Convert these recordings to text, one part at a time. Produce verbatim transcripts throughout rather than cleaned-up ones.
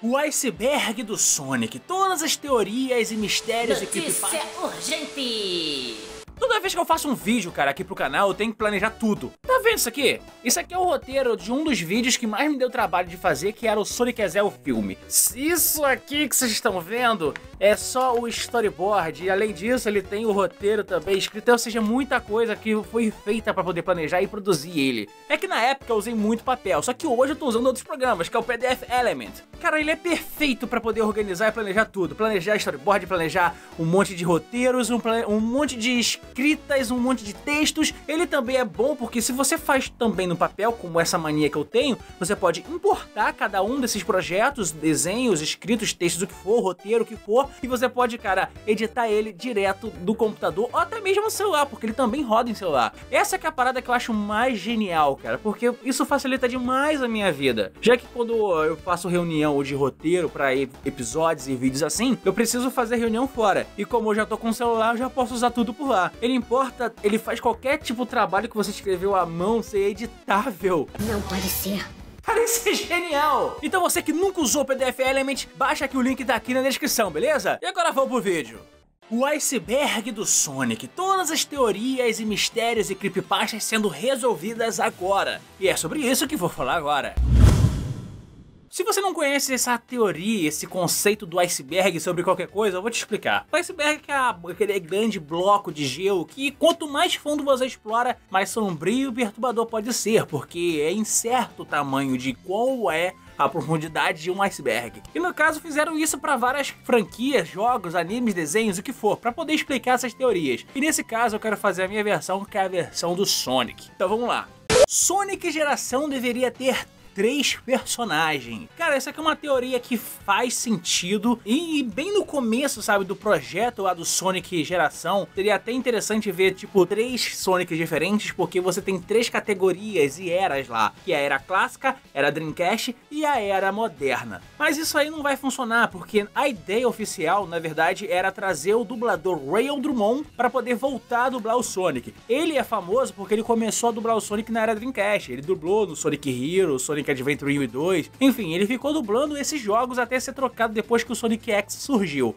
O iceberg do Sonic, todas as teorias e mistérios... Notícia e urgente! Toda vez que eu faço um vídeo, cara, aqui pro canal, eu tenho que planejar tudo. Tá vendo isso aqui? Isso aqui é o roteiro de um dos vídeos que mais me deu trabalho de fazer, que era o Sonic X, o filme. Isso aqui que vocês estão vendo é só o storyboard, e além disso ele tem o roteiro também escrito, então, ou seja, muita coisa que foi feita pra poder planejar e produzir ele. É que na época eu usei muito papel, só que hoje eu tô usando outros programas, que é o P D F Element. Cara, ele é perfeito pra poder organizar e planejar tudo. Planejar storyboard, planejar um monte de roteiros, um, um monte de escritas, um monte de textos. Ele também é bom porque se você faz também no papel, como essa mania que eu tenho, você pode importar cada um desses projetos, desenhos, escritos, textos, o que for, roteiro, o que for, e você pode, cara, editar ele direto do computador ou até mesmo no celular, porque ele também roda em celular. Essa que é a parada que eu acho mais genial, cara, porque isso facilita demais a minha vida, já que quando eu faço reunião de roteiro para episódios e vídeos assim, eu preciso fazer reunião fora, e como eu já tô com o celular, eu já posso usar tudo por lá. Ele importa, ele faz qualquer tipo de trabalho que você escreveu à mão ser editável. Não pode ser. Cara, isso é genial! Então você que nunca usou o P D F Element, baixa aqui o link tá aqui na descrição, beleza? E agora vamos pro vídeo. O iceberg do Sonic, todas as teorias e mistérios e creepypastas sendo resolvidas agora. E é sobre isso que vou falar agora. Se você não conhece essa teoria, esse conceito do iceberg sobre qualquer coisa, eu vou te explicar. O iceberg é aquele grande bloco de gelo que quanto mais fundo você explora, mais sombrio e perturbador pode ser, porque é incerto o tamanho de qual é a profundidade de um iceberg. E no caso fizeram isso para várias franquias, jogos, animes, desenhos, o que for, para poder explicar essas teorias. E nesse caso eu quero fazer a minha versão, que é a versão do Sonic. Então vamos lá. Sonic Geração deveria ter três personagens. Cara, essa aqui é uma teoria que faz sentido, e, e bem no começo, sabe, do projeto lá do Sonic Geração, seria até interessante ver, tipo, três Sonics diferentes, porque você tem três categorias e eras lá, que é a era clássica, era Dreamcast e a era moderna. Mas isso aí não vai funcionar, porque a ideia oficial, na verdade, era trazer o dublador Ryan Drummond para poder voltar a dublar o Sonic. Ele é famoso porque ele começou a dublar o Sonic na era Dreamcast, ele dublou no Sonic Hero, Sonic Adventure um e dois, enfim, ele ficou dublando esses jogos até ser trocado depois que o Sonic X surgiu.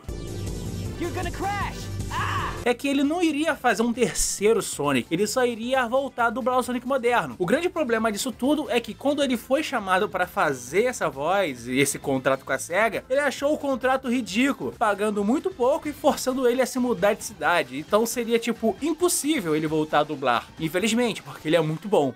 You're gonna crash. É que ele não iria fazer um terceiro Sonic, ele só iria voltar a dublar o Sonic moderno. O grande problema disso tudo é que quando ele foi chamado para fazer essa voz e esse contrato com a SEGA, ele achou o contrato ridículo, pagando muito pouco e forçando ele a se mudar de cidade. Então seria, tipo, impossível ele voltar a dublar, infelizmente, porque ele é muito bom.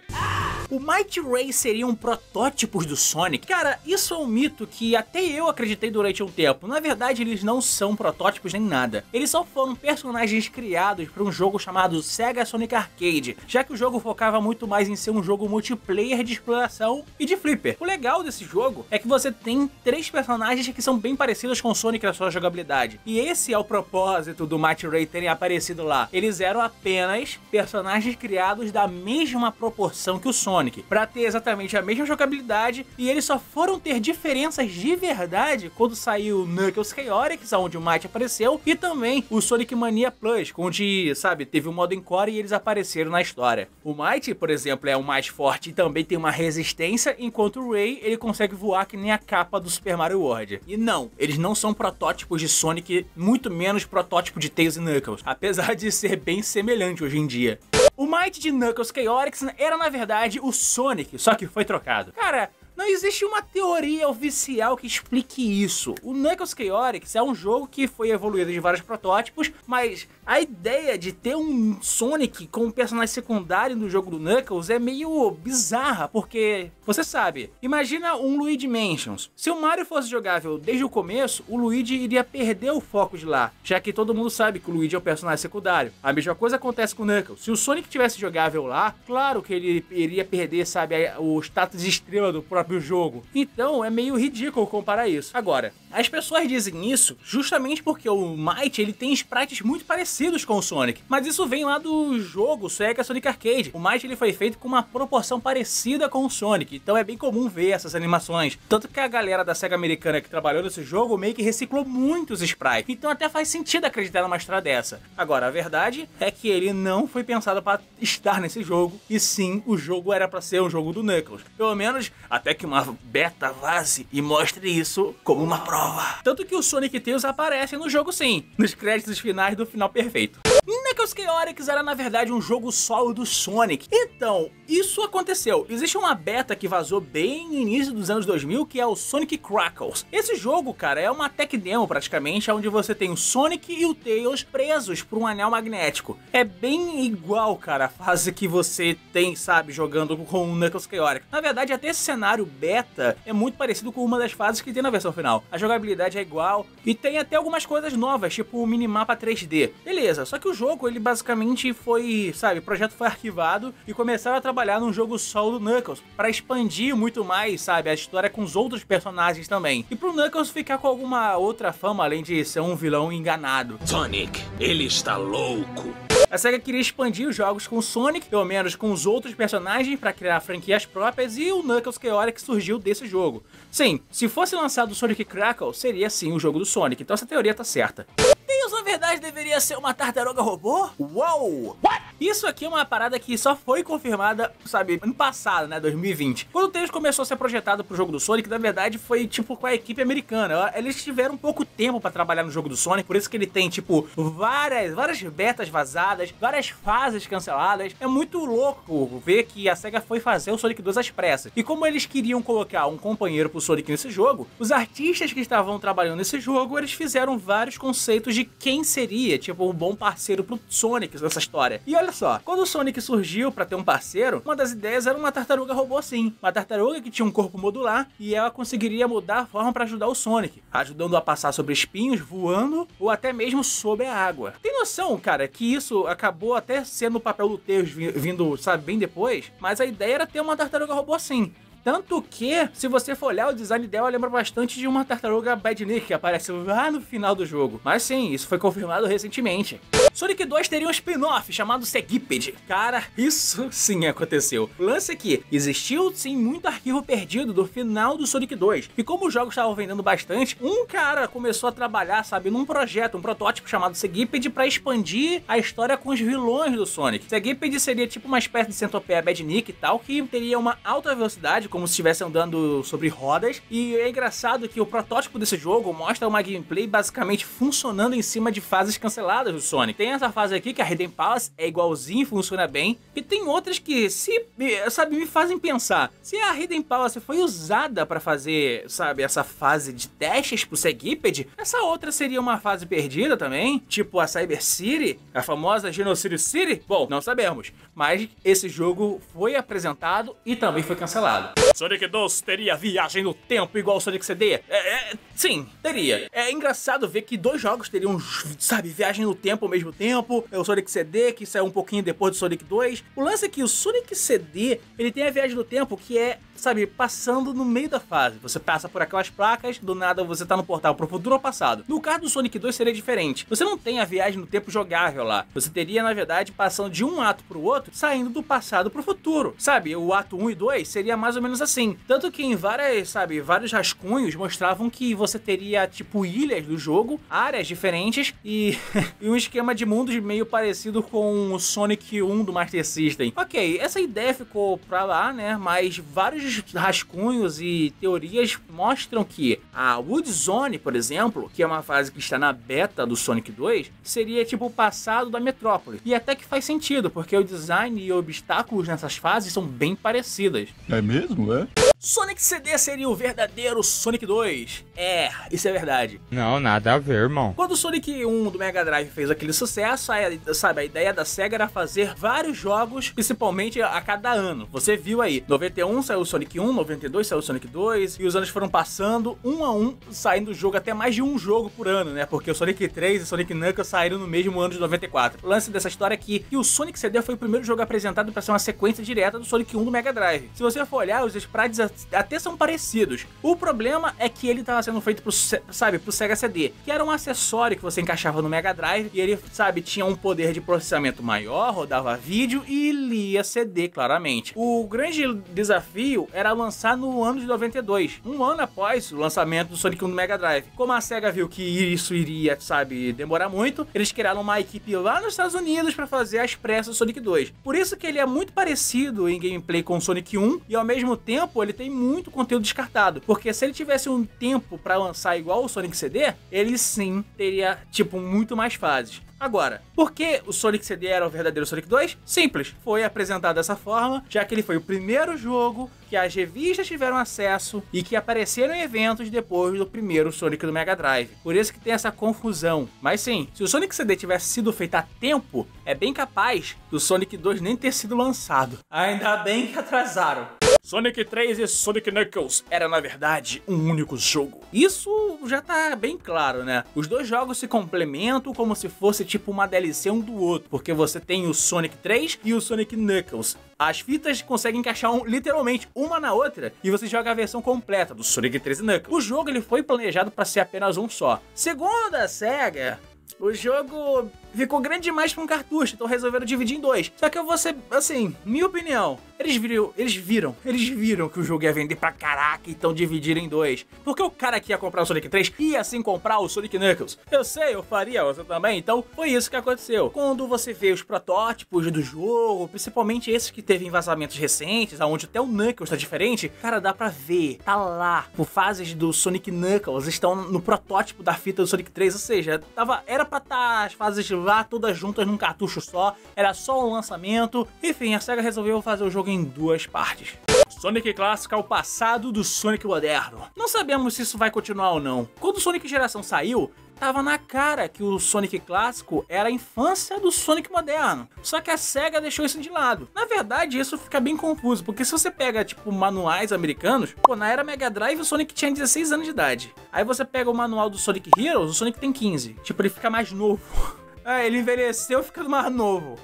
O Mighty e Ray seriam protótipos do Sonic? Cara, isso é um mito que até eu acreditei durante um tempo. Na verdade, eles não são protótipos nem nada. Eles só foram personagens criados para um jogo chamado Sega Sonic Arcade, já que o jogo focava muito mais em ser um jogo multiplayer de exploração e de flipper. O legal desse jogo é que você tem três personagens que são bem parecidos com o Sonic na sua jogabilidade. E esse é o propósito do Mighty e Ray terem aparecido lá. Eles eram apenas personagens criados da mesma proporção que o Sonic, para ter exatamente a mesma jogabilidade, e eles só foram ter diferenças de verdade quando saiu o Knuckles Chaotix, onde o Mighty apareceu, e também o Sonic Mania Plus, onde, sabe, teve um modo encore e eles apareceram na história. O Mighty, por exemplo, é o mais forte e também tem uma resistência, enquanto o Ray, ele consegue voar que nem a capa do Super Mario World. E não, eles não são protótipos de Sonic, muito menos protótipo de Tails e Knuckles, apesar de ser bem semelhante hoje em dia. O Mighty de Knuckles Chaotix era, na verdade, o Sonic, só que foi trocado. Cara, não existe uma teoria oficial que explique isso. O Knuckles Chaotix é um jogo que foi evoluído de vários protótipos, mas a ideia de ter um Sonic como personagem secundário no jogo do Knuckles é meio bizarra, porque, você sabe, imagina um Luigi Mansion. Se o Mario fosse jogável desde o começo, o Luigi iria perder o foco de lá, já que todo mundo sabe que o Luigi é o personagem secundário. A mesma coisa acontece com o Knuckles. Se o Sonic tivesse jogável lá, claro que ele iria perder, sabe, o status de estrela do próprio do jogo. Então é meio ridículo comparar isso. Agora, as pessoas dizem isso justamente porque o Mighty, ele tem sprites muito parecidos com o Sonic, mas isso vem lá do jogo Sega Sonic Arcade. O Mighty, ele foi feito com uma proporção parecida com o Sonic, então é bem comum ver essas animações. Tanto que a galera da SEGA americana que trabalhou nesse jogo meio que reciclou muitos sprites, então até faz sentido acreditar numa história dessa. Agora, a verdade é que ele não foi pensado para estar nesse jogo, e sim, o jogo era para ser um jogo do Knuckles. Pelo menos, até que uma beta vaze e mostre isso como uma prova. Tanto que o Sonic e Tails aparecem no jogo sim, nos créditos finais do final perfeito. Knuckles Chaotix era na verdade um jogo solo do Sonic. Então, isso aconteceu. Existe uma beta que vazou bem no início dos anos dois mil, que é o Sonic Crackles. Esse jogo, cara, é uma tech demo praticamente, onde você tem o Sonic e o Tails presos por um anel magnético. É bem igual, cara, a fase que você tem, sabe, jogando com o Knuckles Chaotix. Na verdade, até esse cenário beta é muito parecido com uma das fases que tem na versão final. A jogabilidade é igual e tem até algumas coisas novas, tipo o minimapa três D. Beleza, só que o O jogo, ele basicamente foi, sabe, o projeto foi arquivado e começaram a trabalhar num jogo solo do Knuckles para expandir muito mais, sabe, a história com os outros personagens também. E pro Knuckles ficar com alguma outra fama além de ser um vilão enganado. Sonic, ele está louco. A SEGA queria expandir os jogos com o Sonic, pelo menos com os outros personagens, para criar franquias próprias, e o Knuckles Chaotix surgiu desse jogo. Sim, se fosse lançado o Sonic Knuckles, seria sim o jogo do Sonic, então essa teoria tá certa. Tails na verdade deveria ser uma tartaruga robô? Uou! What? Isso aqui é uma parada que só foi confirmada, sabe, ano passado, né, dois mil e vinte. Quando o Tails começou a ser projetado pro jogo do Sonic, na verdade foi tipo com a equipe americana. Eles tiveram pouco tempo pra trabalhar no jogo do Sonic, por isso que ele tem tipo várias, várias betas vazadas, várias fases canceladas. É muito louco ver que a SEGA foi fazer o Sonic dois às pressas. E como eles queriam colocar um companheiro pro Sonic nesse jogo, os artistas que estavam trabalhando nesse jogo, eles fizeram vários conceitos de quem seria, tipo, um bom parceiro pro Sonic nessa história. E olha só, quando o Sonic surgiu pra ter um parceiro, uma das ideias era uma tartaruga robô sim. Uma tartaruga que tinha um corpo modular e ela conseguiria mudar a forma pra ajudar o Sonic, ajudando a passar sobre espinhos, voando ou até mesmo sobre a água. Tem noção, cara, que isso acabou até sendo o papel do Tails vindo, sabe, bem depois, mas a ideia era ter uma tartaruga robô sim. Tanto que, se você for olhar, o design dela lembra bastante de uma tartaruga Robotnik, que aparece lá no final do jogo. Mas sim, isso foi confirmado recentemente. Sonic dois teria um spin-off chamado Segipede. Cara, isso sim aconteceu. O lance é que existiu sim muito arquivo perdido do final do Sonic dois. E como os jogos estavam vendendo bastante, um cara começou a trabalhar, sabe, num projeto, um protótipo chamado Segipede para expandir a história com os vilões do Sonic. Segipede seria tipo uma espécie de centopeia Robotnik e tal, que teria uma alta velocidade, como se estivesse andando sobre rodas. E é engraçado que o protótipo desse jogo mostra uma gameplay basicamente funcionando em cima de fases canceladas do Sonic. Tem essa fase aqui que a Hidden Palace é igualzinho, funciona bem. E tem outras que, se, sabe, me fazem pensar. Se a Hidden Palace foi usada para fazer, sabe, essa fase de testes pro Segipede, essa outra seria uma fase perdida também, tipo a Cyber City, a famosa Genocide City? Bom, não sabemos. Mas esse jogo foi apresentado e também foi cancelado. Sonic dois teria viagem no tempo igual ao Sonic C D? É, é, sim, teria. É engraçado ver que dois jogos teriam, sabe, viagem no tempo ao mesmo tempo. É o Sonic C D, que saiu um pouquinho depois do Sonic dois. O lance é que o Sonic C D, ele tem a viagem no tempo que é, sabe, passando no meio da fase. Você passa por aquelas placas, do nada você tá no portal pro futuro ou passado. No caso do Sonic dois seria diferente. Você não tem a viagem no tempo jogável lá. Você teria, na verdade, passando de um ato pro outro, saindo do passado pro futuro. Sabe, o ato um e dois seria mais ou menos assim. Tanto que em várias, sabe, vários rascunhos mostravam que você teria, tipo, ilhas do jogo, áreas diferentes e, e um esquema de mundos meio parecido com o Sonic um do Master System. Ok, essa ideia ficou pra lá, né, mas vários rascunhos e teorias mostram que a Wood Zone, por exemplo, que é uma fase que está na beta do Sonic dois, seria tipo o passado da metrópole. E até que faz sentido, porque o design e obstáculos nessas fases são bem parecidas. É mesmo, é? Sonic C D seria o verdadeiro Sonic dois. É, isso é verdade. Não, nada a ver, irmão. Quando o Sonic um do Mega Drive fez aquele sucesso, a, sabe, a ideia da SEGA era fazer vários jogos, principalmente a cada ano. Você viu aí, noventa e um saiu o Sonic um, noventa e dois saiu o Sonic dois, e os anos foram passando, um a um, saindo do jogo até mais de um jogo por ano, né? Porque o Sonic três e o Sonic Knuckles saíram no mesmo ano de noventa e quatro. O lance dessa história é que, que o Sonic C D foi o primeiro jogo apresentado para ser uma sequência direta do Sonic um do Mega Drive. Se você for olhar, os sprites até são parecidos. O problema é que ele estava sendo feito pro, sabe, pro Sega C D, que era um acessório que você encaixava no Mega Drive, e ele, sabe, tinha um poder de processamento maior, rodava vídeo e lia C D, claramente. O grande desafio era lançar no ano de noventa e dois, um ano após o lançamento do Sonic um do Mega Drive. Como a SEGA viu que isso iria, sabe, demorar muito, eles criaram uma equipe lá nos Estados Unidos para fazer as pressas do Sonic dois. Por isso que ele é muito parecido em gameplay com o Sonic um, e ao mesmo tempo ele tem muito conteúdo descartado. Porque se ele tivesse um tempo pra lançar igual o Sonic C D, ele sim teria, tipo, muito mais fases. Agora, por que o Sonic C D era o verdadeiro Sonic dois? Simples, foi apresentado dessa forma, já que ele foi o primeiro jogo que as revistas tiveram acesso e que apareceram em eventos depois do primeiro Sonic do Mega Drive. Por isso que tem essa confusão. Mas sim, se o Sonic C D tivesse sido feito a tempo, é bem capaz do Sonic dois nem ter sido lançado. Ainda bem que atrasaram. Sonic três e Sonic Knuckles era, na verdade, um único jogo. Isso já tá bem claro, né? Os dois jogos se complementam como se fosse tipo uma D L C um do outro, porque você tem o Sonic três e o Sonic Knuckles. As fitas conseguem encaixar um, literalmente uma na outra e você joga a versão completa do Sonic três e Knuckles. O jogo ele foi planejado para ser apenas um só. Segundo a SEGA, o jogo ficou grande demais para um cartucho, então resolveram dividir em dois. Só que eu vou ser, assim, minha opinião, eles viram, eles viram, eles viram que o jogo ia vender pra caraca, então dividiram em dois. Porque o cara que ia comprar o Sonic três ia sim comprar o Sonic Knuckles. Eu sei, eu faria, você também, então foi isso que aconteceu. Quando você vê os protótipos do jogo, principalmente esses que teve em vazamentos recentes, onde até o Knuckles tá diferente, cara, dá pra ver, tá lá. Por fases do Sonic Knuckles estão no protótipo da fita do Sonic três, ou seja, tava, era pra estar as fases lá todas juntas num cartucho só, era só um lançamento. Enfim, a SEGA resolveu fazer o jogo em duas partes. Sonic clássico é o passado do Sonic moderno. Não sabemos se isso vai continuar ou não. Quando o Sonic Geração saiu, tava na cara que o Sonic clássico era a infância do Sonic moderno. Só que a SEGA deixou isso de lado. Na verdade, isso fica bem confuso, porque se você pega, tipo, manuais americanos, pô, na era Mega Drive o Sonic tinha dezesseis anos de idade. Aí você pega o manual do Sonic Hero, o Sonic tem quinze. Tipo, ele fica mais novo. Ah, ele envelheceu ficando mais novo.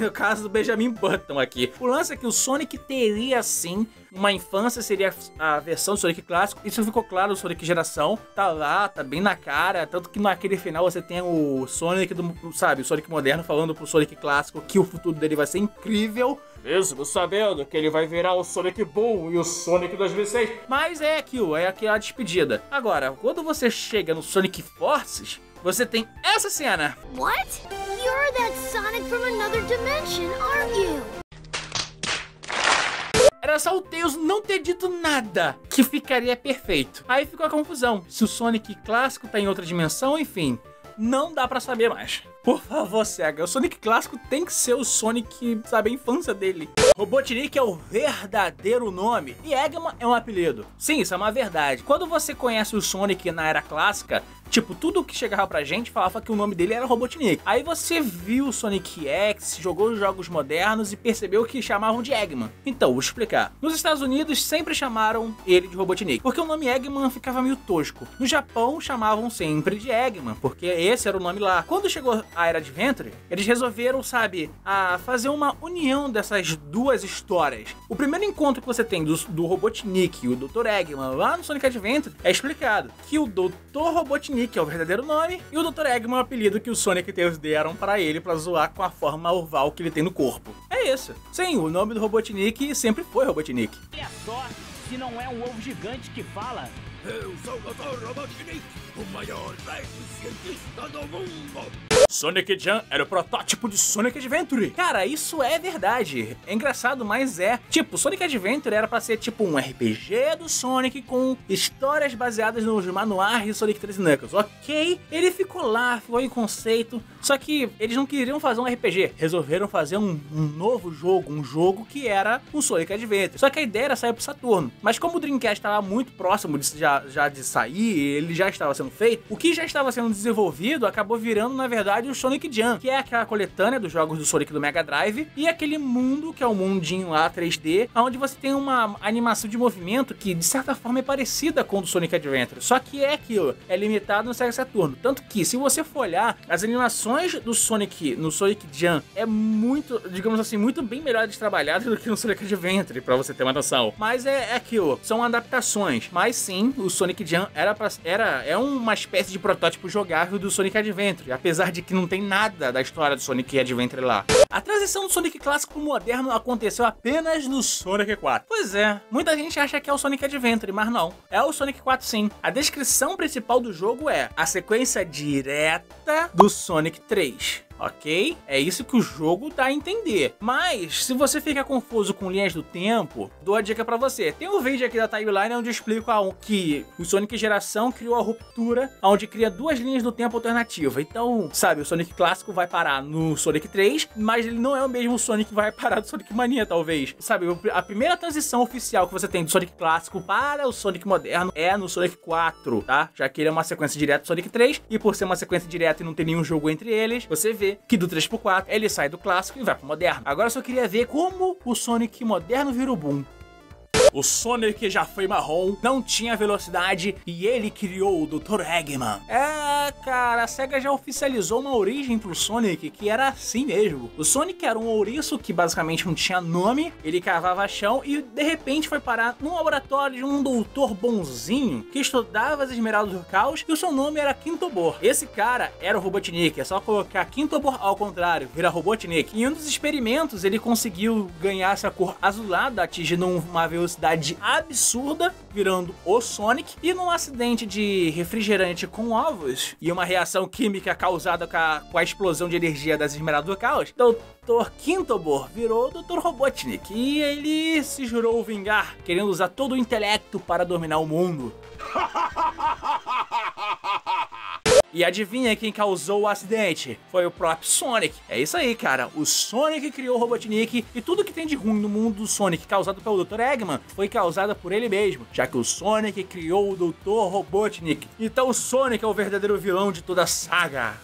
No caso do Benjamin Button aqui. O lance é que o Sonic teria, sim, uma infância, seria a versão do Sonic clássico. Isso ficou claro no Sonic Geração. Tá lá, tá bem na cara. Tanto que naquele final você tem o Sonic, do, sabe, o Sonic moderno falando pro Sonic clássico que o futuro dele vai ser incrível. Mesmo sabendo que ele vai virar o Sonic Boom e o Sonic dois mil e seis. Mas é aquilo, é aquela despedida. Agora, quando você chega no Sonic Forces, você tem essa cena. What? You're that Sonic from another dimension, aren't you? Era só o Tails não ter dito nada, que ficaria perfeito. Aí ficou a confusão. Se o Sonic clássico tá em outra dimensão, enfim, não dá pra saber mais. Por favor, SEGA, o Sonic clássico tem que ser o Sonic, sabe, a infância dele. Robotnik é o verdadeiro nome e Eggman é um apelido. Sim, isso é uma verdade. Quando você conhece o Sonic na era clássica, tipo, tudo que chegava pra gente falava que o nome dele era Robotnik. Aí você viu o Sonic X, jogou os jogos modernos e percebeu que chamavam de Eggman. Então, vou explicar. Nos Estados Unidos sempre chamaram ele de Robotnik, porque o nome Eggman ficava meio tosco. No Japão chamavam sempre de Eggman, porque esse era o nome lá. Quando chegou a era Adventure, eles resolveram, sabe, a fazer uma união dessas duas histórias. O primeiro encontro que você tem do, do Robotnik e o doutor Eggman lá no Sonic Adventure é explicado que o doutor Robotnik é o verdadeiro nome e o doutor Eggman é o apelido que o Sonic e Tails deram para ele para zoar com a forma oval que ele tem no corpo. É isso. Sim, o nome do Robotnik sempre foi Robotnik. E a sorte se não é um ovo gigante que fala. Eu sou o doutor Robotnik, o maior cientista do mundo. Sonic Jam era o protótipo de Sonic Adventure. Cara, isso é verdade. É engraçado, mas é. Tipo, Sonic Adventure era pra ser tipo um R P G do Sonic com histórias baseadas nos manuais de Sonic três e Knuckles. Ok, ele ficou lá, ficou em conceito. Só que eles não queriam fazer um R P G. Resolveram fazer um, um novo jogo, um jogo que era o Sonic Adventure. Só que a ideia era sair pro Saturno. Mas como o Dreamcast estava muito próximo de, já, já de sair, ele já estava sendo feito, o que já estava sendo desenvolvido acabou virando, na verdade, o Sonic Jam, que é aquela coletânea dos jogos do Sonic do Mega Drive, e aquele mundo que é o mundinho lá três D, onde você tem uma animação de movimento que de certa forma é parecida com o do Sonic Adventure, só que é aquilo, é limitado no Sega Saturno, tanto que se você for olhar, as animações do Sonic no Sonic Jam é muito, digamos assim, muito bem melhor trabalhadas do que no Sonic Adventure, pra você ter uma noção, mas é, é aquilo, são adaptações, mas sim, o Sonic Jam era, pra, era é uma espécie de protótipo jogável do Sonic Adventure, apesar de que não tem nada da história do Sonic Adventure lá. A transição do Sonic clássico pro moderno aconteceu apenas no Sonic quatro. Pois é, muita gente acha que é o Sonic Adventure, mas não. É o Sonic quatro sim. A descrição principal do jogo é a sequência direta do Sonic três. ok? É isso que o jogo dá a entender. Mas, se você fica confuso com linhas do tempo, dou a dica pra você. Tem um vídeo aqui da timeline onde eu explico a, que o Sonic Geração criou a ruptura, onde cria duas linhas do tempo alternativa. Então, sabe, o Sonic clássico vai parar no Sonic três, mas ele não é o mesmo Sonic que vai parar do Sonic Mania, talvez. Sabe, a primeira transição oficial que você tem do Sonic clássico para o Sonic moderno é no Sonic quatro, tá? Já que ele é uma sequência direta do Sonic três, e por ser uma sequência direta e não ter nenhum jogo entre eles, você vê que do três pro quatro ele sai do clássico e vai pro moderno. Agora eu só queria ver como o Sonic moderno vira o boom. O Sonic já foi marrom, não tinha velocidade e ele criou o doutor Eggman. É, cara, a SEGA já oficializou uma origem pro Sonic que era assim mesmo. O Sonic era um ouriço que basicamente não tinha nome, ele cavava chão e de repente foi parar num laboratório de um doutor bonzinho que estudava as esmeraldas do caos e o seu nome era Kintobor. Esse cara era o Robotnik, é só colocar Kintobor ao contrário, vira Robotnik. Em um dos experimentos ele conseguiu ganhar essa cor azulada atingindo uma velocidade absurda, virando o Sonic, e num acidente de refrigerante com ovos e uma reação química causada com a, com a explosão de energia das esmeraldas do caos, doutor Kintobor virou doutor Robotnik e ele se jurou vingar, querendo usar todo o intelecto para dominar o mundo. E adivinha quem causou o acidente? Foi o próprio Sonic. É isso aí, cara. O Sonic criou o Robotnik e tudo que tem de ruim no mundo do Sonic causado pelo doutor Eggman foi causado por ele mesmo, já que o Sonic criou o doutor Robotnik. Então o Sonic é o verdadeiro vilão de toda a saga.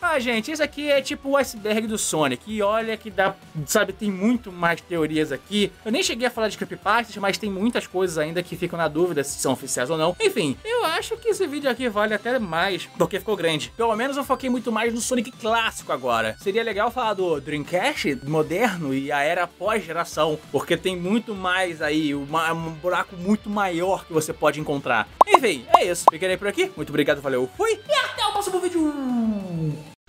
Ah, gente, isso aqui é tipo o iceberg do Sonic. E olha que dá, sabe, tem muito mais teorias aqui. Eu nem cheguei a falar de creepypastas, mas tem muitas coisas ainda que ficam na dúvida se são oficiais ou não. Enfim, eu acho que esse vídeo aqui vale até mais do que ficou grande. Pelo menos eu foquei muito mais no Sonic clássico agora. Seria legal falar do Dreamcast moderno e a era pós-geração, porque tem muito mais aí, uma, um buraco muito maior que você pode encontrar. Enfim, é isso. Fiquei por aqui. Muito obrigado, valeu, fui. E até o próximo vídeo.